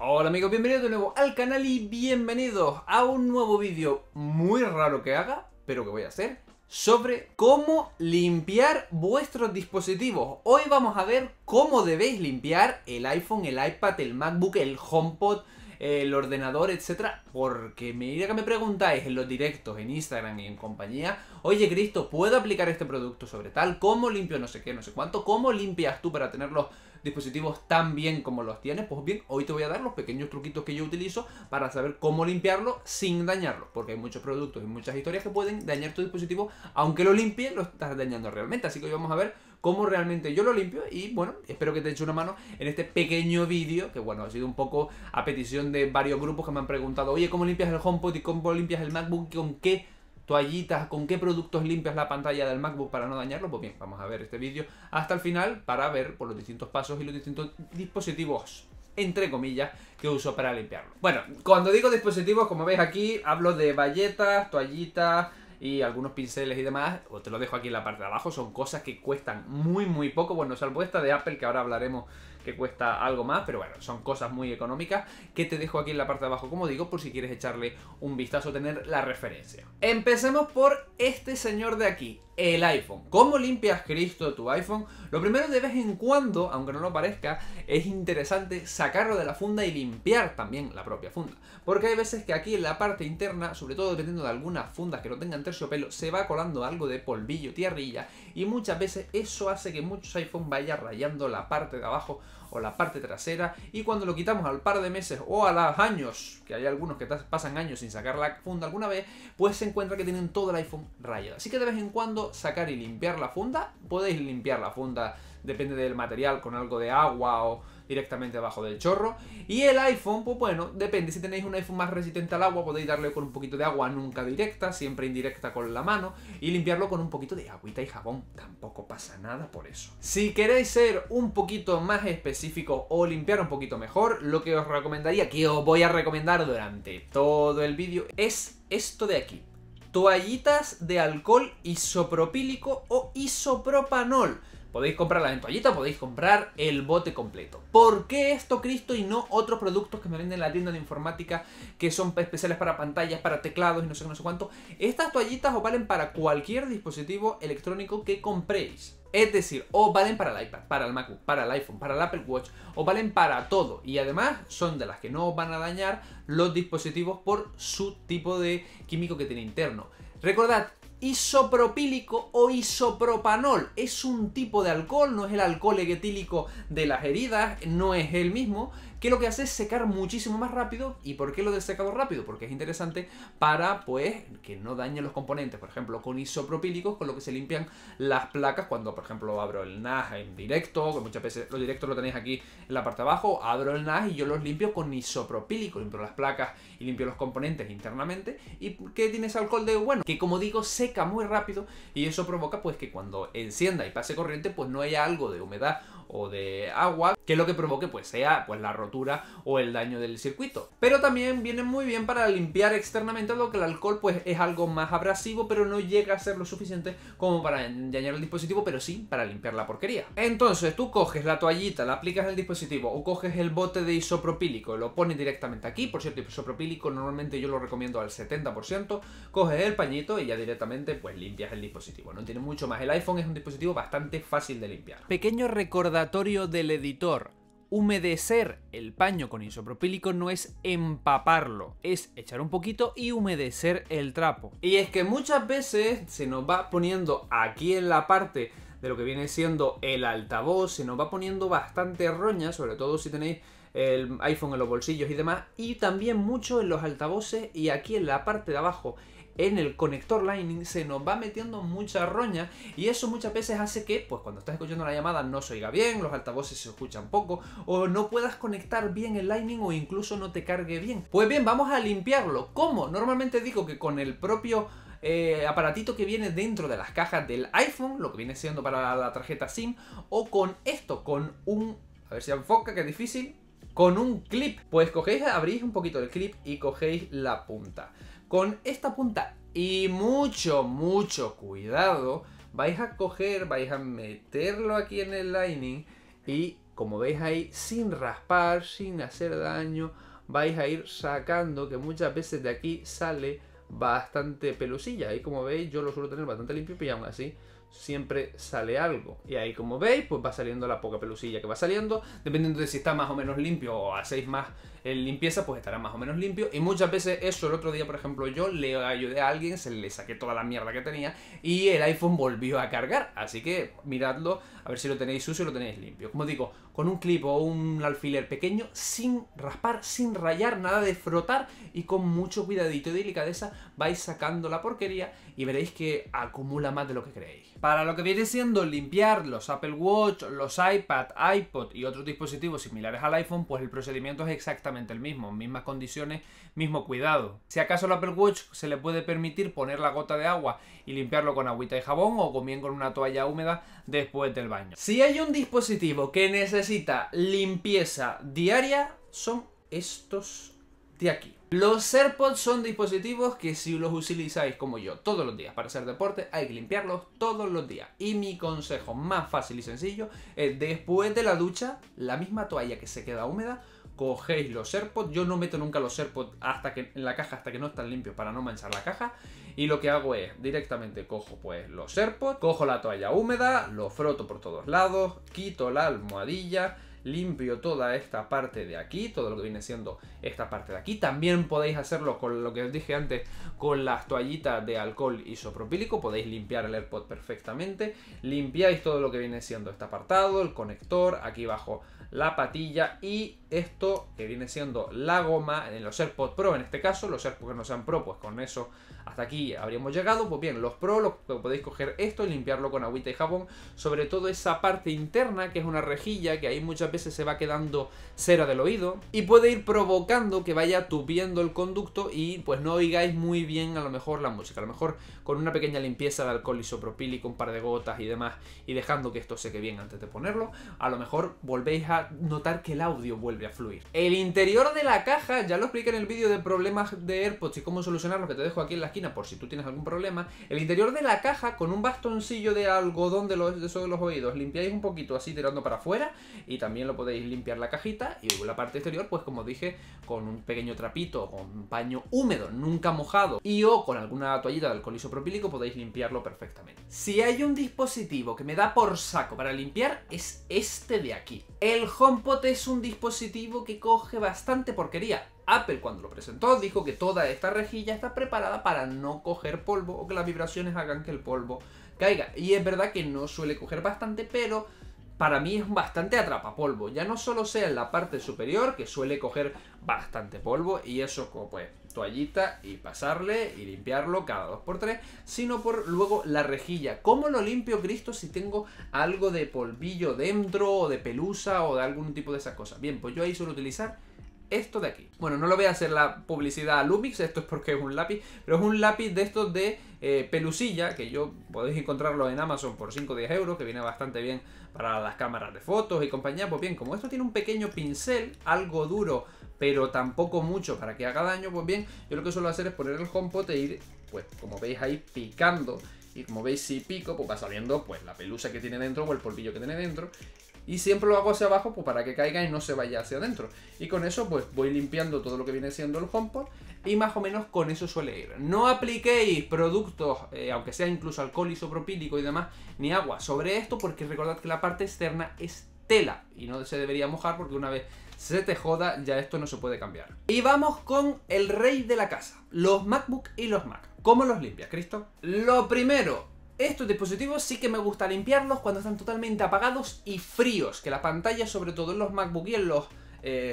Hola amigos, bienvenidos de nuevo al canal y bienvenidos a un nuevo vídeo muy raro que haga, pero que voy a hacer, sobre cómo limpiar vuestros dispositivos. Hoy vamos a ver cómo debéis limpiar el iPhone, el iPad, el MacBook, el HomePod, el ordenador, etcétera, porque a medida que me preguntáis en los directos, en Instagram y en compañía, oye Cristo, ¿puedo aplicar este producto sobre tal? ¿Cómo limpio no sé qué, no sé cuánto? ¿Cómo limpias tú para tener los dispositivos tan bien como los tienes? Pues bien, hoy te voy a dar los pequeños truquitos que yo utilizo para saber cómo limpiarlo sin dañarlo, porque hay muchos productos y muchas historias que pueden dañar tu dispositivo, aunque lo limpie, lo estás dañando realmente, así que hoy vamos a ver cómo realmente yo lo limpio y bueno, espero que te eche una mano en este pequeño vídeo, que bueno, ha sido un poco a petición de varios grupos que me han preguntado, oye, ¿cómo limpias el HomePod y cómo limpias el MacBook? ¿Con qué toallitas, con qué productos limpias la pantalla del MacBook para no dañarlo? Pues bien, vamos a ver este vídeo hasta el final para ver por los distintos pasos y los distintos dispositivos, entre comillas, que uso para limpiarlo. Bueno, cuando digo dispositivos, como veis aquí, hablo de bayetas, toallitas y algunos pinceles y demás, os te lo dejo aquí en la parte de abajo, son cosas que cuestan muy poco, bueno, salvo esta de Apple, que ahora hablaremos que cuesta algo más, pero bueno, son cosas muy económicas, que te dejo aquí en la parte de abajo, como digo, por si quieres echarle un vistazo, tener la referencia. Empecemos por este señor de aquí, el iPhone. ¿Cómo limpias, Cristo, tu iPhone? Lo primero, de vez en cuando, aunque no lo parezca, es interesante sacarlo de la funda y limpiar también la propia funda, porque hay veces que aquí en la parte interna, sobre todo dependiendo de algunas fundas que no tengan terciopelo, se va colando algo de polvillo, tierrilla, y muchas veces eso hace que muchos iPhone vayan rayando la parte de abajo o la parte trasera, y cuando lo quitamos al par de meses o a los años, que hay algunos que pasan años sin sacar la funda alguna vez, pues se encuentra que tienen todo el iPhone rayado. Así que de vez en cuando sacar y limpiar la funda, podéis limpiar la funda, depende del material, con algo de agua o directamente debajo del chorro. Y el iPhone, pues bueno, depende, si tenéis un iPhone más resistente al agua podéis darle con un poquito de agua, nunca directa, siempre indirecta con la mano, y limpiarlo con un poquito de agüita y jabón, tampoco pasa nada por eso. Si queréis ser un poquito más específico o limpiar un poquito mejor, lo que os recomendaría, que os voy a recomendar durante todo el vídeo, es esto de aquí, toallitas de alcohol isopropílico o isopropanol. Podéis comprarlas en toallitas, podéis comprar el bote completo. ¿Por qué esto, Cristo, y no otros productos que me venden en la tienda de informática que son especiales para pantallas, para teclados y no sé qué, no sé cuánto? Estas toallitas os valen para cualquier dispositivo electrónico que compréis. Es decir, os valen para el iPad, para el MacBook, para el iPhone, para el Apple Watch, os valen para todo. Y además son de las que no os van a dañar los dispositivos por su tipo de químico que tiene interno. Recordad, isopropílico o isopropanol es un tipo de alcohol, no es el alcohol etílico de las heridas, no es el mismo, que lo que hace es secar muchísimo más rápido. ¿Y por qué lo del secado rápido? Porque es interesante para, pues, que no dañen los componentes. Por ejemplo, con isopropílicos, con lo que se limpian las placas cuando, por ejemplo, abro el NAS en directo, que muchas veces los directos lo tenéis aquí en la parte de abajo, abro el NAS y yo los limpio con isopropílico, limpio las placas y limpio los componentes internamente. ¿Y qué tiene ese alcohol de bueno? Que, como digo, seca muy rápido, y eso provoca, pues, que cuando encienda y pase corriente, pues no haya algo de humedad o de agua, que lo que provoque, pues, sea, pues, la rotura o el daño del circuito. Pero también vienen muy bien para limpiar externamente, lo que el alcohol, pues, es algo más abrasivo, pero no llega a ser lo suficiente como para dañar el dispositivo, pero sí para limpiar la porquería. Entonces tú coges la toallita, la aplicas en el dispositivo, o coges el bote de isopropílico, lo pones directamente aquí. Por cierto, isopropílico normalmente yo lo recomiendo al 70%, coges el pañito y ya directamente, pues, limpias el dispositivo, no tiene mucho más. El iPhone es un dispositivo bastante fácil de limpiar. Pequeño recordatorio del editor: humedecer el paño con isopropílico no es empaparlo, es echar un poquito y humedecer el trapo. Y es que muchas veces se nos va poniendo aquí en la parte de lo que viene siendo el altavoz, se nos va poniendo bastante roña, sobre todo si tenéis el iPhone en los bolsillos y demás, y también mucho en los altavoces, y aquí en la parte de abajo, en el conector Lightning, se nos va metiendo mucha roña, y eso muchas veces hace que, pues, cuando estás escuchando la llamada no se oiga bien, los altavoces se escuchan poco, o no puedas conectar bien el Lightning, o incluso no te cargue bien. Pues bien, vamos a limpiarlo. ¿Cómo? Normalmente digo que con el propio aparatito que viene dentro de las cajas del iPhone, lo que viene siendo para la tarjeta SIM, o con esto, con un... a ver si enfoca, que es difícil... con un clip. Pues cogéis, abrís un poquito el clip y cogéis la punta. Con esta punta y mucho cuidado, vais a coger, vais a meterlo aquí en el Lightning y como veis ahí, sin raspar, sin hacer daño, vais a ir sacando, que muchas veces de aquí sale bastante pelusilla. Y como veis, yo lo suelo tener bastante limpio, y aún así siempre sale algo. Y ahí, como veis, pues va saliendo la poca pelusilla que va saliendo. Dependiendo de si está más o menos limpio o hacéis más limpieza, pues estará más o menos limpio. Y muchas veces eso, el otro día, por ejemplo, yo le ayudé a alguien, se le saqué toda la mierda que tenía y el iPhone volvió a cargar. Así que miradlo, a ver si lo tenéis sucio o lo tenéis limpio. Como digo, con un clip o un alfiler pequeño, sin raspar, sin rayar, nada de frotar, y con mucho cuidadito y delicadeza vais sacando la porquería y veréis que acumula más de lo que creéis. Para lo que viene siendo limpiar los Apple Watch, los iPad, iPod y otros dispositivos similares al iPhone, pues el procedimiento es exactamente el mismo, mismas condiciones, mismo cuidado. Si acaso al Apple Watch se le puede permitir poner la gota de agua y limpiarlo con agüita y jabón, o bien con una toalla húmeda después del baño. Si hay un dispositivo que necesita limpieza diaria, son estos de aquí. Los AirPods son dispositivos que, si los utilizáis como yo todos los días para hacer deporte, hay que limpiarlos todos los días. Y mi consejo más fácil y sencillo es, después de la ducha, la misma toalla que se queda húmeda, cogéis los AirPods. Yo no meto nunca los AirPods en la caja hasta que no están limpios, para no manchar la caja. Y lo que hago es, directamente cojo pues los AirPods, cojo la toalla húmeda, lo froto por todos lados, quito la almohadilla, limpio toda esta parte de aquí, todo lo que viene siendo esta parte de aquí. También podéis hacerlo con lo que os dije antes, con las toallitas de alcohol isopropílico, podéis limpiar el AirPod perfectamente. Limpiáis todo lo que viene siendo este apartado, el conector, aquí bajo la patilla y esto que viene siendo la goma en los AirPods Pro. En este caso, los AirPods que no sean Pro, pues con eso hasta aquí habríamos llegado. Pues bien, los Pro los podéis coger esto y limpiarlo con agüita y jabón, sobre todo esa parte interna, que es una rejilla que hay muchas veces se va quedando cera del oído y puede ir provocando que vaya tupiendo el conducto y pues no oigáis muy bien a lo mejor la música. A lo mejor con una pequeña limpieza de alcohol isopropílico, un par de gotas y demás, y dejando que esto seque bien antes de ponerlo, a lo mejor volvéis a notar que el audio vuelve a fluir. El interior de la caja, ya lo expliqué en el vídeo de problemas de AirPods y cómo solucionarlo, que te dejo aquí en la esquina por si tú tienes algún problema. El interior de la caja, con un bastoncillo de algodón de los oídos, limpiáis un poquito así tirando para afuera, y también lo podéis limpiar la cajita. Y la parte exterior, pues como dije, con un pequeño trapito, con un paño húmedo, nunca mojado, y o con alguna toallita de alcohol isopropílico, podéis limpiarlo perfectamente. Si hay un dispositivo que me da por saco para limpiar, es este de aquí. El HomePod es un dispositivo que coge bastante porquería. Apple, cuando lo presentó, dijo que toda esta rejilla está preparada para no coger polvo o que las vibraciones hagan que el polvo caiga, y es verdad que no suele coger bastante, pero para mí es bastante atrapapolvo. Ya no solo sea en la parte superior, que suele coger bastante polvo, y eso como pues toallita y pasarle y limpiarlo cada 2x3, sino por luego la rejilla. ¿Cómo lo limpio, Cristo, si tengo algo de polvillo dentro o de pelusa o de algún tipo de esas cosas? Bien, pues yo ahí suelo utilizar esto de aquí. Bueno, no lo voy a hacer la publicidad a Lumix, esto es porque es un lápiz, pero es un lápiz de estos de pelusilla, que yo podéis encontrarlo en Amazon por 5 o 10 euros, que viene bastante bien para las cámaras de fotos y compañía. Pues bien, como esto tiene un pequeño pincel, algo duro, pero tampoco mucho para que haga daño, pues bien, yo lo que suelo hacer es poner el HomePod e ir, pues como veis ahí, picando. Y como veis, si pico, pues va saliendo pues la pelusa que tiene dentro o el polvillo que tiene dentro. Y siempre lo hago hacia abajo, pues para que caiga y no se vaya hacia adentro. Y con eso pues voy limpiando todo lo que viene siendo el HomePod. Y más o menos con eso suele ir. No apliquéis productos, aunque sea incluso alcohol isopropílico y demás, ni agua sobre esto, porque recordad que la parte externa es tela y no se debería mojar, porque una vez se te joda, ya esto no se puede cambiar. Y vamos con el rey de la casa, los MacBook y los Mac. ¿Cómo los limpias, Cristo? Lo primero, estos dispositivos sí que me gusta limpiarlos cuando están totalmente apagados y fríos, que la pantalla, sobre todo en los MacBook y en los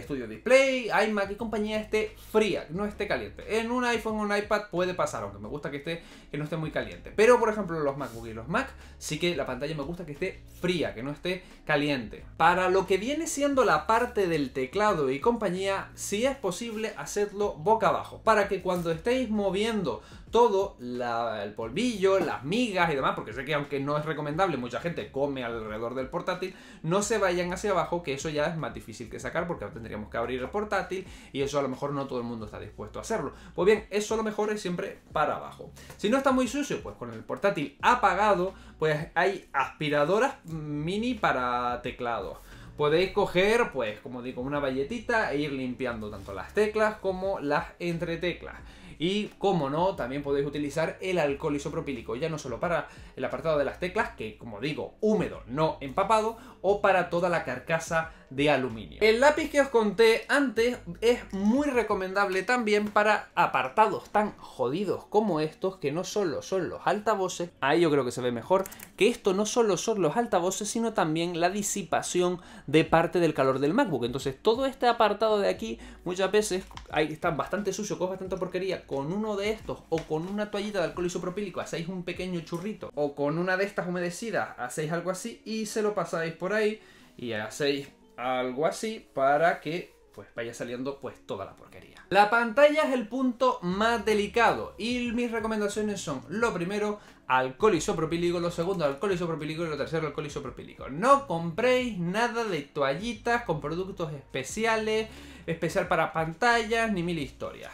Studio Display, iMac y compañía, esté fría, no esté caliente. En un iPhone o un iPad puede pasar, aunque me gusta que no esté muy caliente. Pero por ejemplo los MacBook y los Mac sí que la pantalla me gusta que esté fría, que no esté caliente. Para lo que viene siendo la parte del teclado y compañía, si es posible, hacedlo boca abajo, para que cuando estéis moviendo todo el polvillo, las migas y demás, porque sé que aunque no es recomendable, mucha gente come alrededor del portátil, no se vayan hacia abajo, que eso ya es más difícil que sacar, porque tendríamos que abrir el portátil y eso a lo mejor no todo el mundo está dispuesto a hacerlo. Pues bien, eso a lo mejor es siempre para abajo. Si no está muy sucio, pues con el portátil apagado, pues hay aspiradoras mini para teclados. Podéis coger, pues, como digo, una bayetita e ir limpiando tanto las teclas como las entreteclas. Y, como no, también podéis utilizar el alcohol isopropílico, ya no solo para el apartado de las teclas, que, como digo, húmedo, no empapado, o para toda la carcasa de aluminio. El lápiz que os conté antes es muy recomendable también para apartados tan jodidos como estos, que no solo son los altavoces, ahí yo creo que se ve mejor, que esto no solo son los altavoces, sino también la disipación de parte del calor del MacBook. Entonces, todo este apartado de aquí, muchas veces, ahí está bastante sucio, coge bastante porquería. Con uno de estos o con una toallita de alcohol isopropílico hacéis un pequeño churrito, o con una de estas humedecidas hacéis algo así y se lo pasáis por ahí y hacéis algo así para que pues vaya saliendo pues toda la porquería. La pantalla es el punto más delicado y mis recomendaciones son: lo primero, alcohol isopropílico; lo segundo, alcohol isopropílico; y lo tercero, alcohol isopropílico. No compréis nada de toallitas con productos especiales, especial para pantallas, ni mil historias.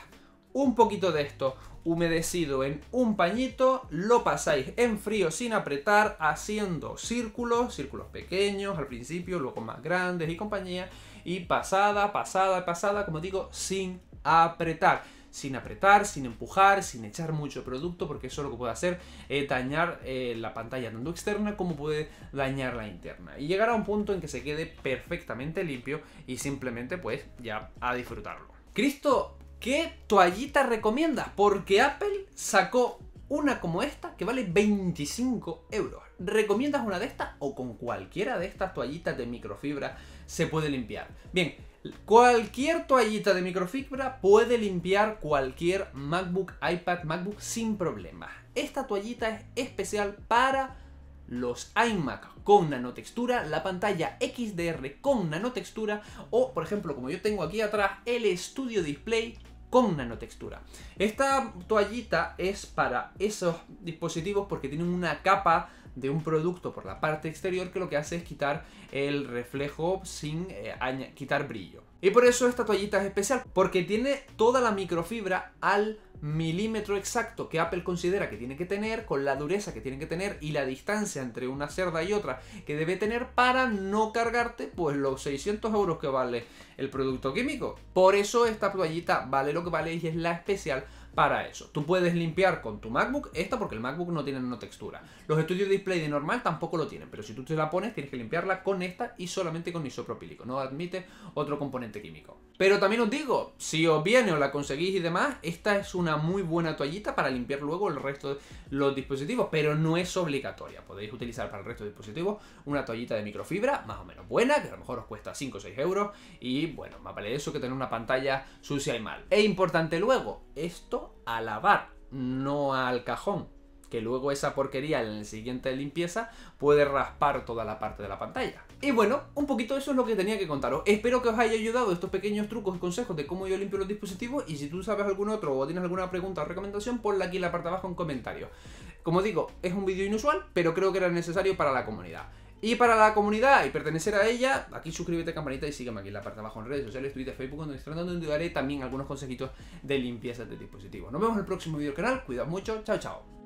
Un poquito de esto humedecido en un pañito, lo pasáis en frío sin apretar, haciendo círculos, círculos pequeños al principio, luego más grandes y compañía, y pasada, pasada, pasada, como digo, sin apretar. Sin apretar, sin empujar, sin echar mucho producto, porque eso lo que puede hacer es dañar la pantalla tanto externa como puede dañar la interna. Y llegar a un punto en que se quede perfectamente limpio y simplemente pues ya a disfrutarlo. Cristo, ¿qué toallita recomiendas? Porque Apple sacó una como esta que vale 25 euros. ¿Recomiendas una de estas o con cualquiera de estas toallitas de microfibra se puede limpiar? Bien, cualquier toallita de microfibra puede limpiar cualquier MacBook, iPad, MacBook sin problemas. Esta toallita es especial para los iMac con nanotextura, la pantalla XDR con nanotextura o, por ejemplo, como yo tengo aquí atrás, el Studio Display con nanotextura. Esta toallita es para esos dispositivos porque tienen una capa de un producto por la parte exterior que lo que hace es quitar el reflejo sin quitar brillo. Y por eso esta toallita es especial, porque tiene toda la microfibra al milímetro exacto que Apple considera que tiene que tener, con la dureza que tiene que tener y la distancia entre una cerda y otra que debe tener para no cargarte pues los 600 euros que vale el producto químico. Por eso esta toallita vale lo que vale y es la especial para eso. Tú puedes limpiar con tu MacBook esta porque el MacBook no tiene nanotextura. Los Studio Display de normal tampoco lo tienen, pero si tú te la pones tienes que limpiarla con esta y solamente con isopropílico. No admite otro componente químico. Pero también os digo, si os viene o la conseguís y demás, esta es una muy buena toallita para limpiar luego el resto de los dispositivos, pero no es obligatoria. Podéis utilizar para el resto de dispositivos una toallita de microfibra más o menos buena, que a lo mejor os cuesta 5 o 6 euros y bueno, más vale eso que tener una pantalla sucia y mal. E importante luego, esto a lavar, no al cajón, que luego esa porquería en la siguiente limpieza puede raspar toda la parte de la pantalla. Y bueno, un poquito eso es lo que tenía que contaros. Espero que os haya ayudado estos pequeños trucos y consejos de cómo yo limpio los dispositivos, y si tú sabes algún otro o tienes alguna pregunta o recomendación, ponla aquí en la parte de abajo en comentarios. Como digo, es un vídeo inusual, pero creo que era necesario para la comunidad. Y para la comunidad y pertenecer a ella, aquí suscríbete, campanita, y sígueme aquí en la parte de abajo en redes sociales, Twitter, Facebook, donde te daré también algunos consejitos de limpieza de dispositivos. Nos vemos en el próximo vídeo del canal, cuidaos mucho, chao chao.